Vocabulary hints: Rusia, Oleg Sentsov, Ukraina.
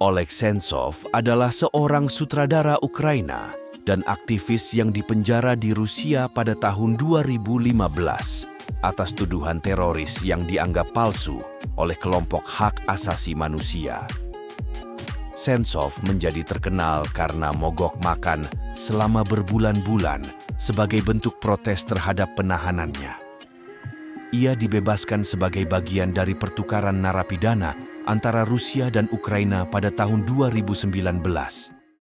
Oleg Sentsov adalah seorang sutradara Ukraina dan aktivis yang dipenjara di Rusia pada tahun 2015 atas tuduhan teroris yang dianggap palsu oleh kelompok hak asasi manusia. Sentsov menjadi terkenal karena mogok makan selama berbulan-bulan sebagai bentuk protes terhadap penahanannya. Ia dibebaskan sebagai bagian dari pertukaran narapidana antara Rusia dan Ukraina pada tahun 2019.